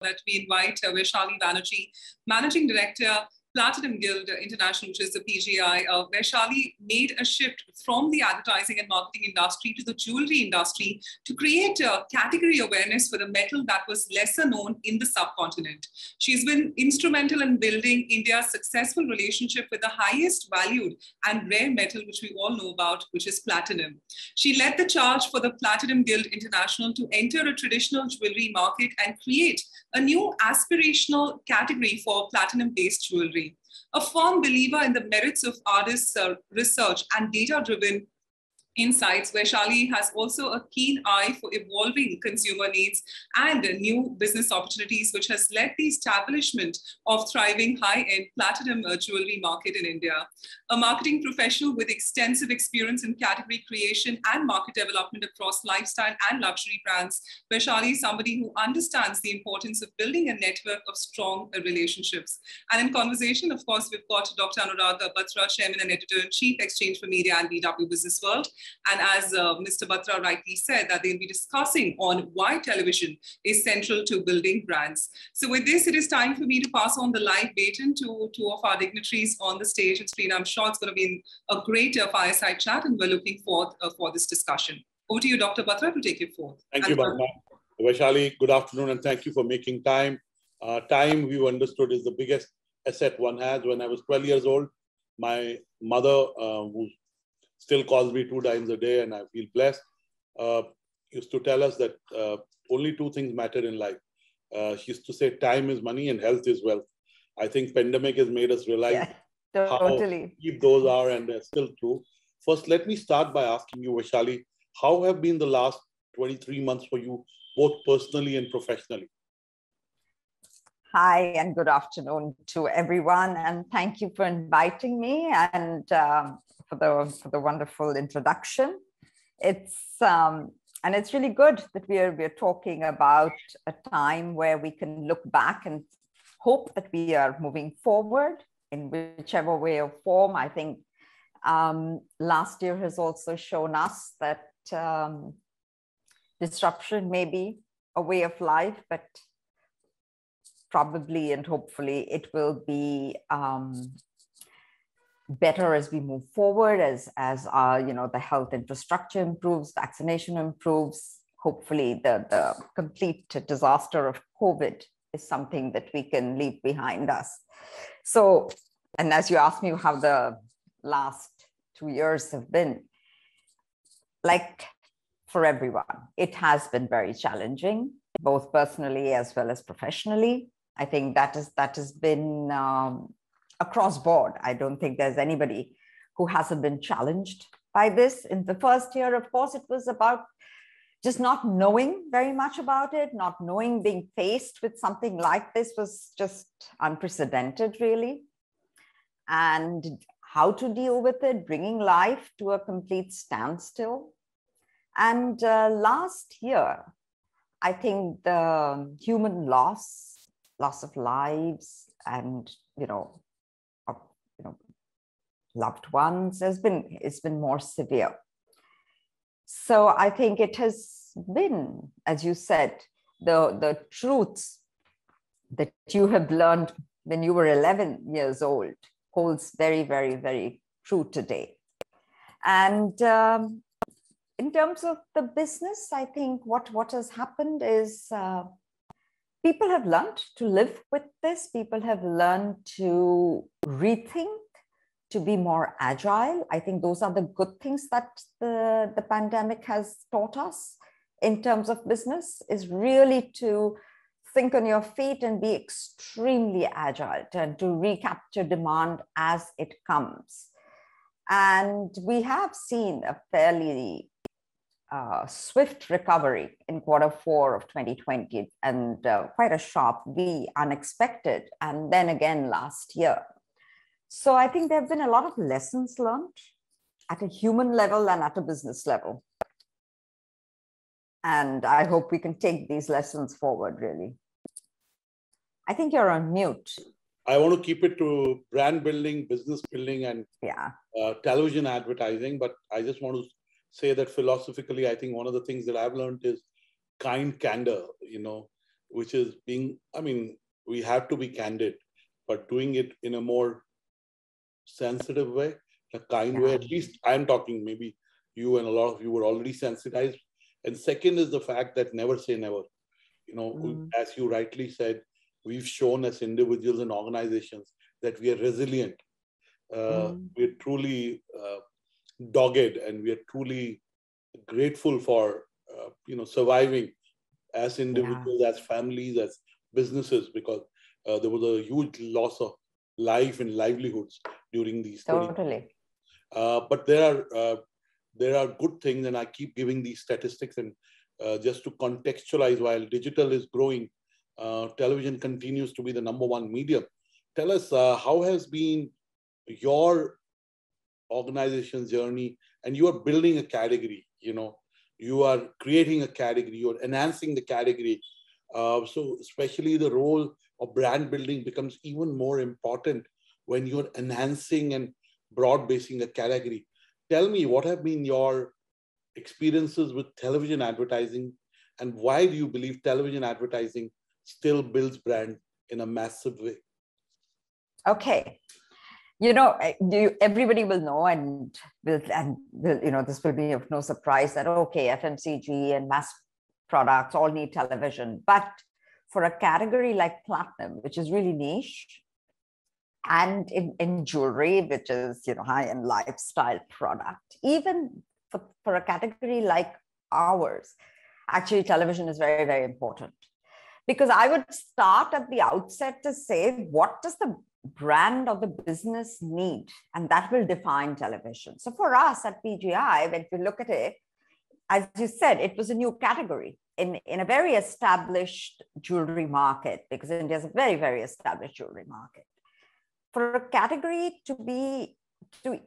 that we invite Vaishali Banerjee, Managing Director, Platinum Guild International, which is the PGI. Vaishali made a shift from the advertising and marketing industry to the jewelry industry to create a category awareness for a metal that was lesser known in the subcontinent. She's been instrumental in building India's successful relationship with the highest valued and rare metal, which we all know about, which is platinum. She led the charge for the Platinum Guild International to enter a traditional jewelry market and create a new aspirational category for platinum-based jewelry. A firm believer in the merits of artists' research and data-driven insights, Vaishali has also a keen eye for evolving consumer needs and new business opportunities, which has led the establishment of thriving high-end platinum jewelry market in India. A marketing professional with extensive experience in category creation and market development across lifestyle and luxury brands, Vaishali is somebody who understands the importance of building a network of strong relationships. And in conversation, of course, we've got Dr. Anuradha Batra, Chairman and Editor-in-Chief, Exchange for Media and BW Business World. And as Mr. Batra rightly said, that they'll be discussing on why television is central to building brands. So with this, it is time for me to pass on the live baton to two of our dignitaries on the stage. And Sreen, I'm sure it's going to be a great fireside chat, and we're looking forward for this discussion. Over to you, Dr. Batra, to take it forth. Thank you, Batra. Vaishali, good afternoon, and thank you for making time. Time, we've understood, is the biggest asset one has. When I was 12 years old, my mother, who still calls me 2 times a day, and I feel blessed, used to tell us that only 2 things matter in life. She used to say time is money and health is wealth. I think pandemic has made us realize how deep those are, and they're still true. First, let me start by asking you, Vaishali, how have been the last 23 months for you, both personally and professionally? Hi, and good afternoon to everyone. And thank you for inviting me. And for the wonderful introduction. And it's really good that we are talking about a time where we can look back and hope that we are moving forward in whichever way or form. I think last year has also shown us that disruption may be a way of life, but probably and hopefully it will be better as we move forward, as our, you know, the health infrastructure improves, vaccination improves. Hopefully the complete disaster of COVID is something that we can leave behind us. So, and as you asked me how the last 2 years have been, like for everyone, it has been very challenging, both personally as well as professionally. I think that has been across board. I don't think there's anybody who hasn't been challenged by this. In the first year, of course, it was about just not knowing very much about it, not knowing. Being faced with something like this was just unprecedented, really. And how to deal with it, bringing life to a complete standstill. And last year, I think the human loss of lives and, you know, loved ones it's been more severe. So I think it has been, as you said, the truths that you have learned when you were 11 years old holds very, very, very true today. And in terms of the business, I think what has happened is people have learned to live with this. People have learned to rethink, to be more agile. I think those are the good things that the pandemic has taught us in terms of business, is really to think on your feet and be extremely agile and to recapture demand as it comes. And we have seen a fairly swift recovery in Q4 of 2020, and quite a sharp V, unexpected, and then again last year. So I think there have been a lot of lessons learned at a human level and at a business level. And I hope we can take these lessons forward, really. I think you're on mute. I want to keep it to brand building, business building, and television advertising, but I just want to say that philosophically, I think one of the things that I've learned is kind candor. You know, which is being, I mean, we have to be candid, but doing it in a more sensitive way, a kind way. At least I'm talking, maybe you and a lot of you were already sensitized. And second is the fact that never say never. You know, as you rightly said, we've shown as individuals and organizations that we are resilient. We're truly dogged, and we are truly grateful for, you know, surviving as individuals, as families, as businesses, because there was a huge loss of life and livelihoods during these studies. Totally. But there are good things, and I keep giving these statistics. And just to contextualize, while digital is growing, television continues to be the #1 medium. Tell us, how has been your organization's journey? And you are building a category, you know, you are creating a category, you're enhancing the category. So especially the role of brand building becomes even more important when you're enhancing and broad-basing a category. Tell me, what have been your experiences with television advertising, and why do you believe television advertising still builds brand in a massive way? Okay. You know, everybody will know, and you know, this will be of no surprise that, okay, FMCG and mass products all need television. But for a category like platinum, which is really niche, and in jewelry, which is, you know, high-end lifestyle product, even for a category like ours, actually television is very, very important. Because I would start at the outset to say, what does the brand of the business need? And that will define television. So for us at PGI, when you look at it, as you said, it was a new category in a very established jewelry market, because India is a very, very established jewelry market. For a category to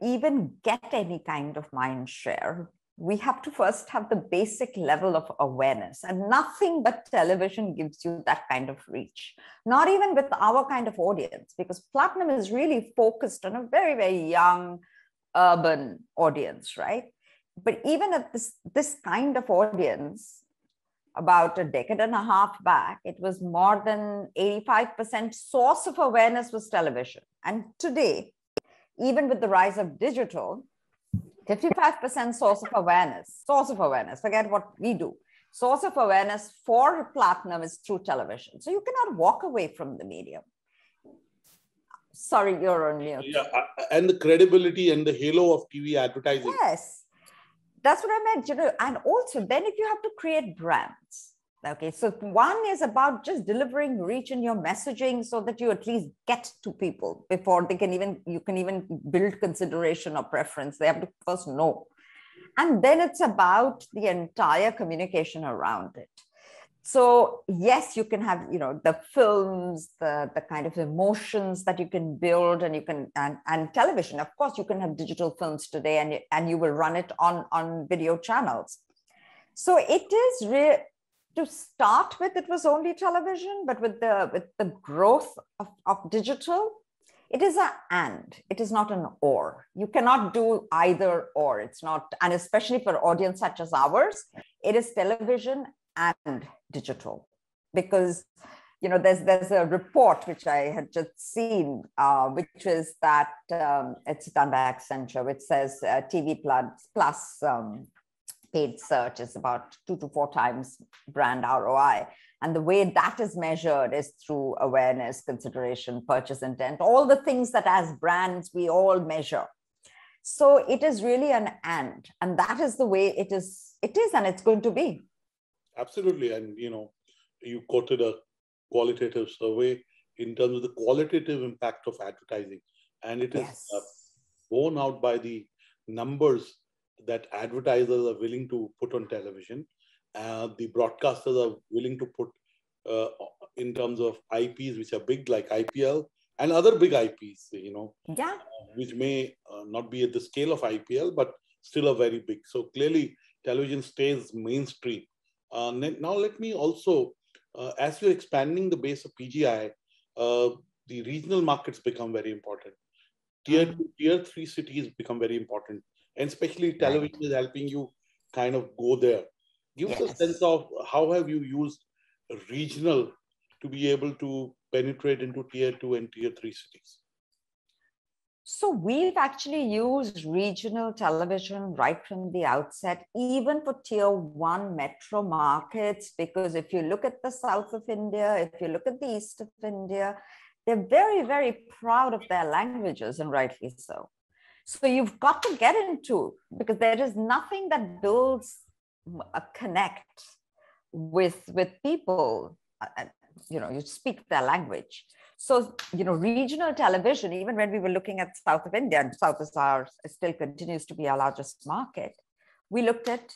even get any kind of mind share, we have to first have the basic level of awareness, and nothing but television gives you that kind of reach, not even with our kind of audience, because Platinum is really focused on a very, very young urban audience, right? But even at this kind of audience, about a decade and a half back, it was more than 85% source of awareness was television. And today, even with the rise of digital, 55% source of awareness, forget what we do. Source of awareness for Platinum is through television. So you cannot walk away from the medium. Sorry, you're on mute. Yeah, and the credibility and the halo of TV advertising. Yes, that's what I meant. You know, and also then if you have to create brands, okay, so one is about just delivering reach in your messaging so that you at least get to people before they can even, you can even build consideration or preference. They have to first know. And then it's about the entire communication around it. So yes, you can have, you know, the films, the kind of emotions that you can build, and you can, and television, of course, you can have digital films today, and you will run it on video channels. So it is really, to start with, it was only television, but with the growth of digital, it is an and, it is not an or. You cannot do either or, it's not, and especially for audience such as ours, it is television and digital. Because, you know, there's a report which I had just seen, which is that, it's done by Accenture, which says TV plus paid search is about 2 to 4 times brand ROI. And the way that is measured is through awareness, consideration, purchase intent, all the things that as brands, we all measure. So it is really an and that is the way it is, and it's going to be. Absolutely. And, you know, you quoted a qualitative survey in terms of the qualitative impact of advertising. And it is borne out by the numbers that advertisers are willing to put on television. The broadcasters are willing to put in terms of IPs, which are big like IPL and other big IPs, you know, which may not be at the scale of IPL, but still are very big. So clearly television stays mainstream. Now let me also, as you're expanding the base of PGI, the regional markets become very important. Tier 2, tier 3 cities become very important. And especially television is helping you kind of go there. Give us a sense of how have you used regional to be able to penetrate into tier 2 and tier 3 cities. So we've actually used regional television right from the outset, even for tier 1 metro markets, because if you look at the south of India, if you look at the east of India, they're very, very proud of their languages, and rightly so. So you've got to get into, because there is nothing that builds a connect with people, you know, you speak their language. So, you know, regional television, even when we were looking at south of India, and south is our, still continues to be our largest market, we looked at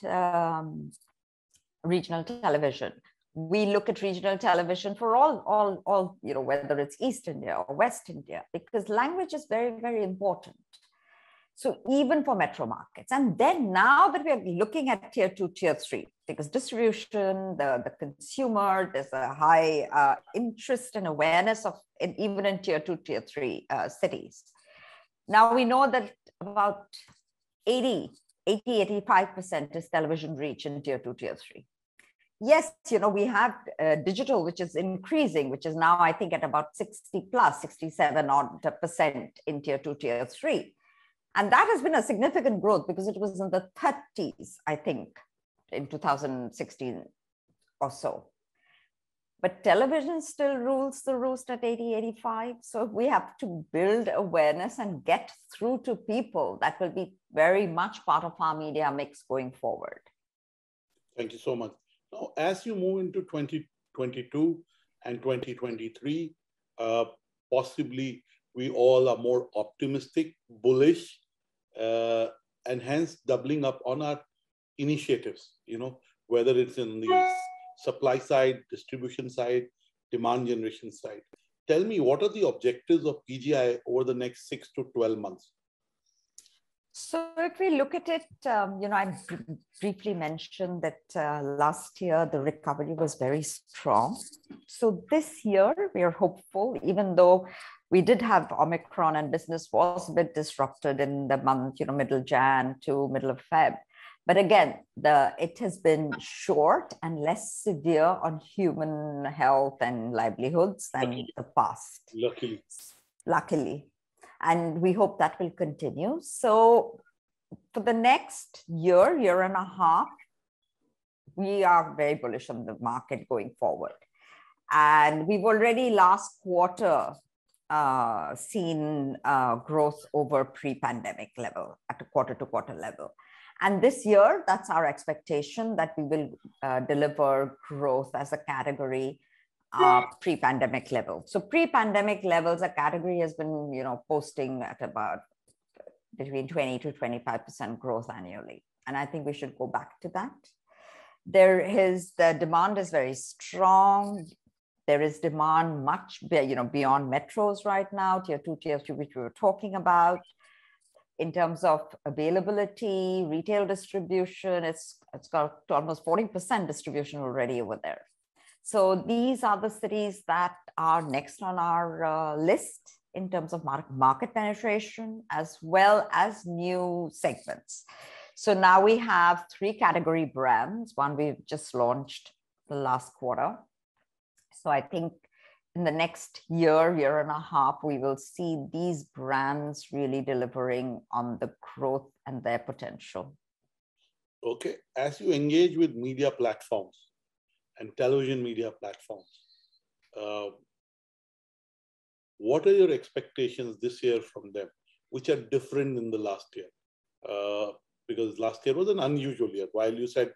regional television. We look at regional television for all, you know, whether it's East India or West India, because language is very, very important. So even for metro markets. And then now that we're looking at tier 2, tier 3, because distribution, the consumer, there's a high interest and awareness of, and even in tier 2, tier 3 cities. Now we know that about 85% is television reach in tier 2, tier 3. Yes, you know, we have digital, which is increasing, which is now, I think, at about 67% in tier 2, tier 3. And that has been a significant growth, because it was in the 30s, I think, in 2016 or so. But television still rules the roost at 80-85. So we have to build awareness and get through to people. That will be very much part of our media mix going forward. Thank you so much. Now, as you move into 2022 and 2023, possibly we all are more optimistic, bullish, and hence doubling up on our initiatives, you know, whether it's in the supply side, distribution side, demand generation side. Tell me, what are the objectives of PGI over the next 6 to 12 months? So if we look at it, you know, I briefly mentioned that last year the recovery was very strong. So this year we are hopeful, even though we did have Omicron and business was a bit disrupted in the month, you know, middle Jan to middle of Feb. But again, it has been short and less severe on human health and livelihoods than the past. Luckily. Luckily. And we hope that will continue. So for the next year, year and a half, we are very bullish on the market going forward. And we've already last quarter seen growth over pre-pandemic level at a quarter-to-quarter level. And this year, that's our expectation, that we will deliver growth as a category pre-pandemic level. So pre-pandemic levels, a category has been, you know, posting at about between 20 to 25% growth annually. And I think we should go back to that. There is, the demand is very strong. There is demand much, you know, beyond metros right now, tier 2, tier 3, which we were talking about. In terms of availability, retail distribution, it's got to almost 40% distribution already over there. So these are the cities that are next on our list in terms of market penetration, as well as new segments. So now we have 3 category brands, one we've just launched the last quarter. So I think in the next year, year and a half, we will see these brands really delivering on the growth and their potential. Okay, as you engage with media platforms, and television media platforms, what are your expectations this year from them, which are different than the last year? Because last year was an unusual year. While you said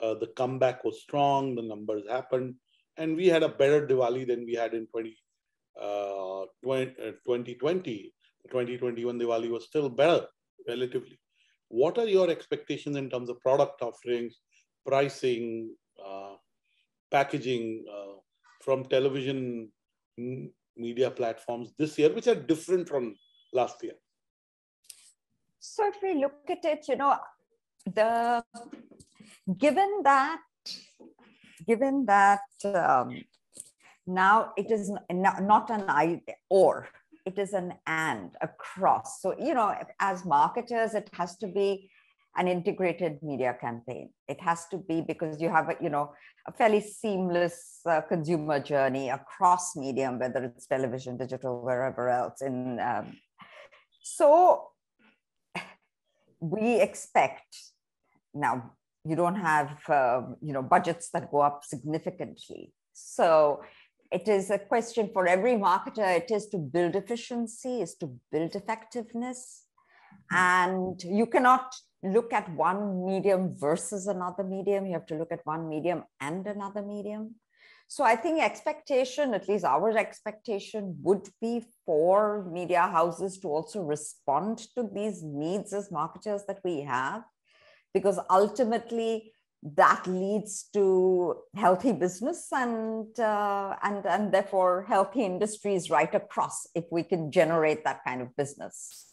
the comeback was strong, the numbers happened, and we had a better Diwali than we had in 2020. The 2021 Diwali was still better, relatively. What are your expectations in terms of product offerings, pricing, packaging from television media platforms this year, which are different from last year? So if we look at it, you know, given that now it is not an either or, it is an and across. So, you know, as marketers, it has to be an integrated media campaign. It has to be, because you have a fairly seamless consumer journey across medium, whether it's television, digital, wherever else. And so we expect now. You don't have budgets that go up significantly. So it is a question for every marketer. It is to build efficiency, is to build effectiveness. And you cannot look at one medium versus another medium. You have to look at one medium and another medium. So I think expectation, at least our expectation, would be for media houses to also respond to these needs as marketers that we have, because ultimately that leads to healthy business and therefore healthy industries right across, if we can generate that kind of business.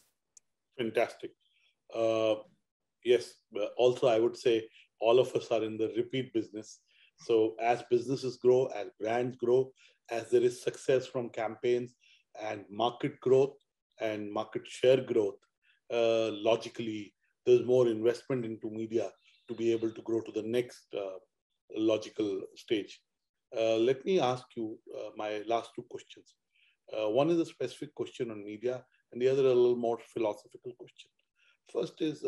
Fantastic. Yes, also I would say all of us are in the repeat business. So as businesses grow, as brands grow, as there is success from campaigns and market growth and market share growth, logically, there's more investment into media to be able to grow to the next logical stage. Let me ask you my last two questions. One is a specific question on media, and the other a little more philosophical question. First is,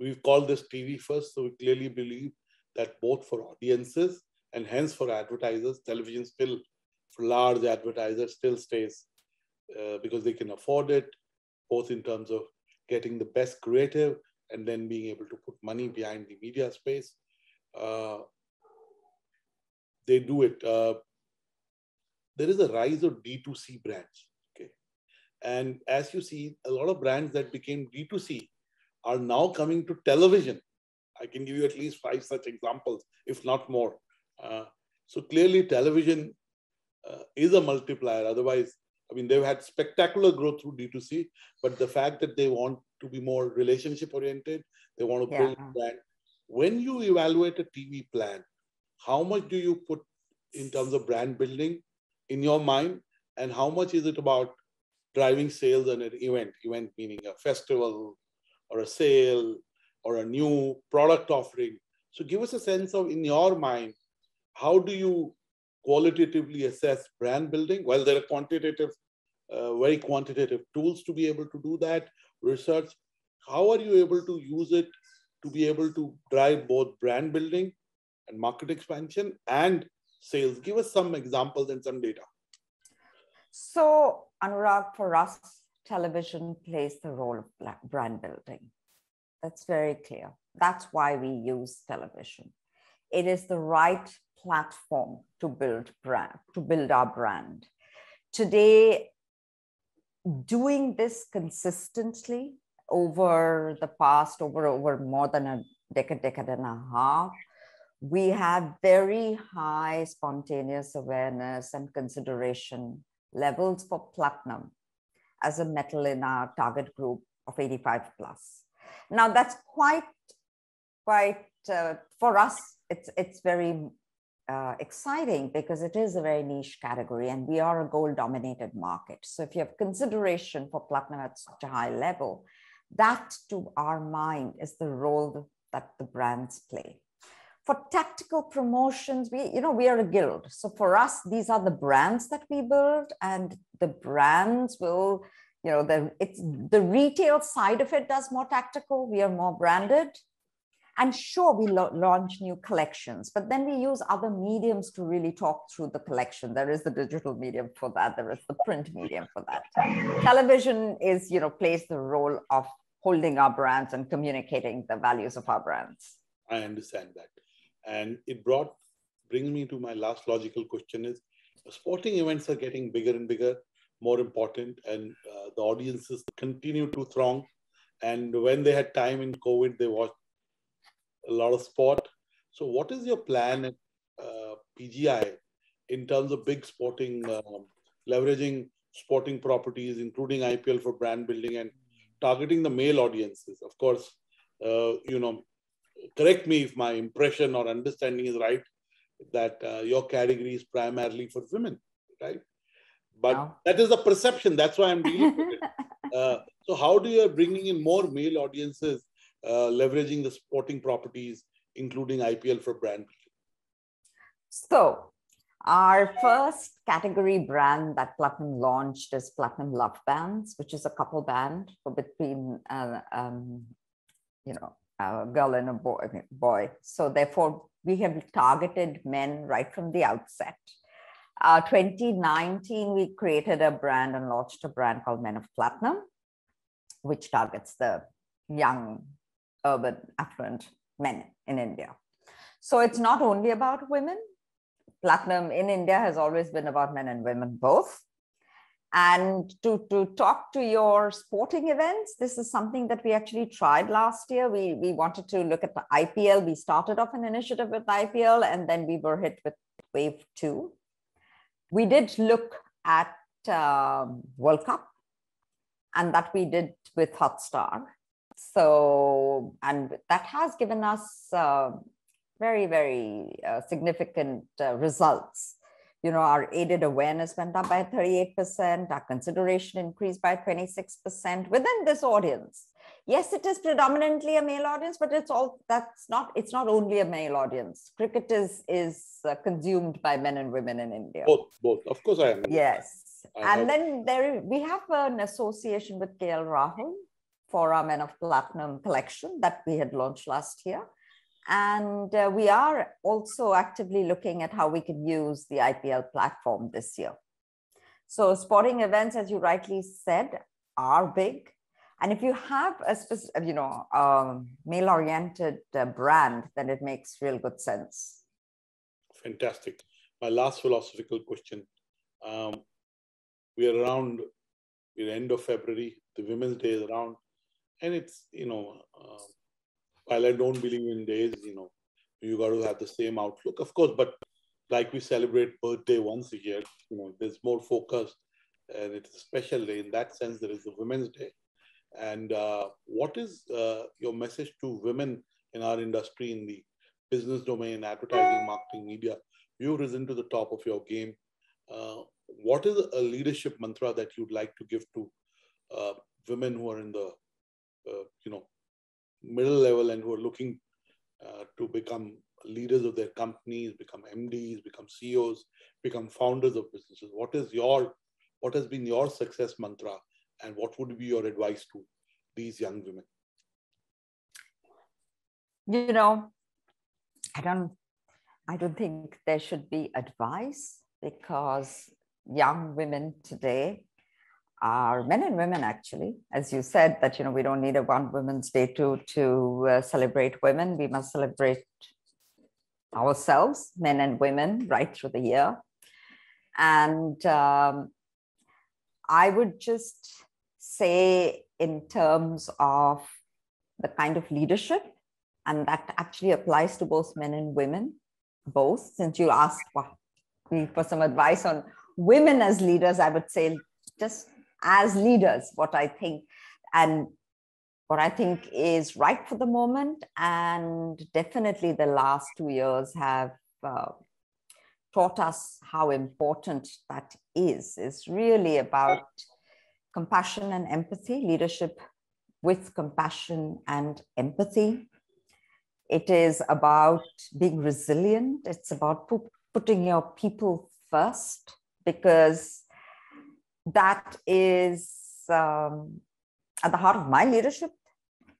we've called this TV first, so we clearly believe that both for audiences and hence for advertisers, television still, for large advertisers, still stays because they can afford it, both in terms of getting the best creative and then being able to put money behind the media space. They do it. There is a rise of D2C brands. Okay? And as you see, a lot of brands that became D2C are now coming to television. I can give you at least 5 such examples, if not more. So clearly television is a multiplier. Otherwise, I mean, they've had spectacular growth through D2C, but the fact that they want to be more relationship oriented, they want to build a brand. When you evaluate a TV plan, how much do you put in terms of brand building in your mind, and how much is it about driving sales and an event? Event meaning a festival or a sale or a new product offering. So give us a sense of, in your mind, how do you qualitatively assess brand building? Well, there are quantitative, very quantitative tools to be able to do that, research. How are you able to use it to be able to drive both brand building and market expansion and sales? Give us some examples and some data. So, Anurag, for us, television plays the role of brand building. That's very clear. That's why we use television. It is the right platform to build our brand. Today, doing this consistently over the past, over more than a decade and a half, we have very high spontaneous awareness and consideration levels for platinum as a metal in our target group of 85 plus. Now that's quite for us, it's very exciting, because it is a very niche category and we are a gold dominated market. So if you have consideration for platinum at such a high level, that to our mind is the role that the brands play. For tactical promotions, we are a guild. So for us, these are the brands that we build, and the brands will, the retail side of it does more tactical. We are more branded. And sure, we launch new collections, but then we use other mediums to really talk through the collection. There is the digital medium for that. There is the print medium for that. Television is, plays the role of holding our brands and communicating the values of our brands. I understand that. And it brings me to my last logical question is, sporting events are getting bigger and bigger, more important, and the audiences continue to throng. And when they had time in COVID, they watched a lot of sport. So what is your plan at PGI in terms of big sporting, leveraging sporting properties, including IPL for brand building and targeting the male audiences? Of course, correct me if my impression or understanding is right, that your category is primarily for women, right? But that is the perception. That's why I'm dealing with it. So how do you are bringing in more male audiences, leveraging the sporting properties, including IPL for brand building? So our first category brand that Platinum launched is Platinum Love Bands, which is a couple band for between, a girl and a boy. So therefore, we have targeted men right from the outset. 2019, we created a brand and launched a brand called Men of Platinum, which targets the young, urban, affluent men in India. So it's not only about women. Platinum in India has always been about men and women both. And to talk to your sporting events, this is something that we actually tried last year. We wanted to look at the IPL. We started off an initiative with IPL, and then we were hit with wave two. We did look at World Cup, and that we did with Hotstar. So, and that has given us very, very significant results. You know, our aided awareness went up by 38%, our consideration increased by 26% within this audience. Yes, it is predominantly a male audience, but it's not only a male audience. Cricket is consumed by men and women in India. Both, of course I am. Yes. Then we have an association with KL Rahul for our Men of Platinum collection that we had launched last year. And we are also actively looking at how we can use the IPL platform this year. So sporting events, as you rightly said, are big. And if you have a specific, male-oriented brand, then it makes real good sense. Fantastic. My last philosophical question. We're end of February, the Women's Day is around. And it's, while I don't believe in days, you got to have the same outlook, of course, but like we celebrate birthday once a year, there's more focus and it's a special day. In that sense, there is the Women's Day. And what is your message to women in our industry, in the business domain, advertising, marketing, media? You've risen to the top of your game. What is a leadership mantra that you'd like to give to women who are in the, middle level and who are looking to become leaders of their companies, become MDs, become CEOs, become founders of businesses? What has been your success mantra, and what would be your advice to these young women? I don't think there should be advice, because young women today are men and women, actually, as you said, that, we don't need a one women's day to celebrate women. We must celebrate ourselves, men and women, right through the year. And I would just say, in terms of the kind of leadership, and that actually applies to both men and women, both, since you asked me for some advice on women as leaders, I would say just as leaders, what I think is right for the moment, and definitely the last 2 years have taught us how important that is. It's really about compassion and empathy, leadership with compassion and empathy. It is about being resilient. It's about putting your people first, because that is at the heart of my leadership.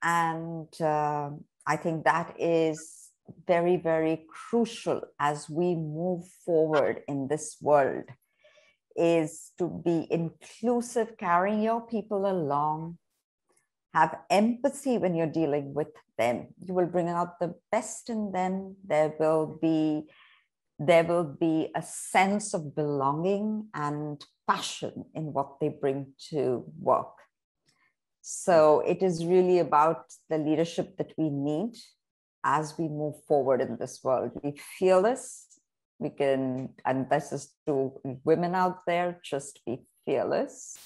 And I think that is very, very crucial as we move forward in this world, is to be inclusive, carrying your people along, have empathy when you're dealing with them. You will bring out the best in them. There will be a sense of belonging and passion in what they bring to work. So it is really about the leadership that we need as we move forward in this world. We feel this, we can, and this is to women out there, just be fearless,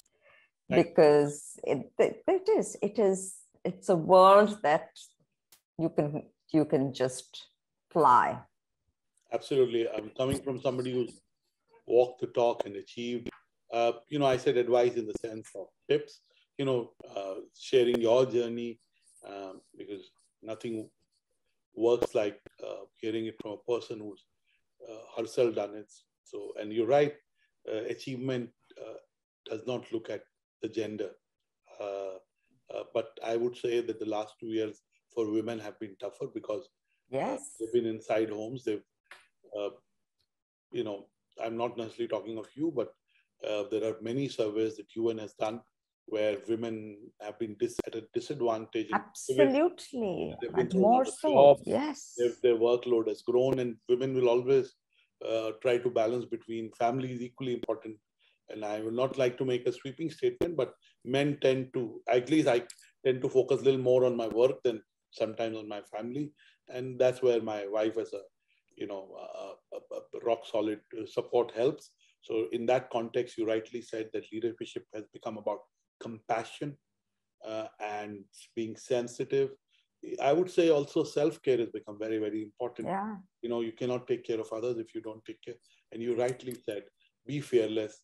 because it's a world that you can just fly. Absolutely. I'm coming from somebody who's walked the talk and achieved. I said advice in the sense of tips. sharing your journey, because nothing works like hearing it from a person who's herself done it. So, and you're right, achievement does not look at the gender. But I would say that the last 2 years for women have been tougher because they've been inside homes. They've, I'm not necessarily talking of you, but there are many surveys that UN has done where women have been at a disadvantage. Absolutely. More so, yes. Their workload has grown, and women will always try to balance between family is equally important. And I would not like to make a sweeping statement, but men tend to, at least I tend to focus a little more on my work than sometimes on my family. And that's where my wife as a, rock solid support helps. So in that context, you rightly said that leadership has become about compassion and being sensitive. I would say also self-care has become very, very important. Yeah. You cannot take care of others if you don't take care. And you rightly said, be fearless.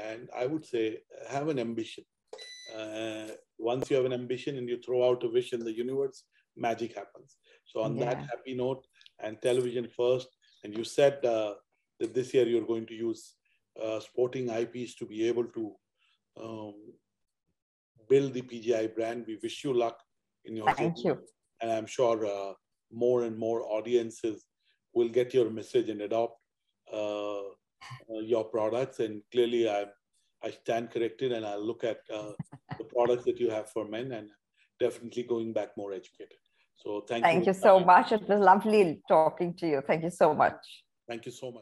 And I would say, have an ambition. Once you have an ambition and you throw out a wish in the universe, magic happens. So on that happy note, and television first, and you said that this year you're going to use sporting IPs to be able to build the PGI brand. We wish you luck in your journey. Thank you. And I'm sure more and more audiences will get your message and adopt your products. And clearly, I stand corrected, and I'll look at the products that you have for men, and definitely going back more educated. So thank you so much. It was lovely talking to you. Thank you so much. Thank you so much.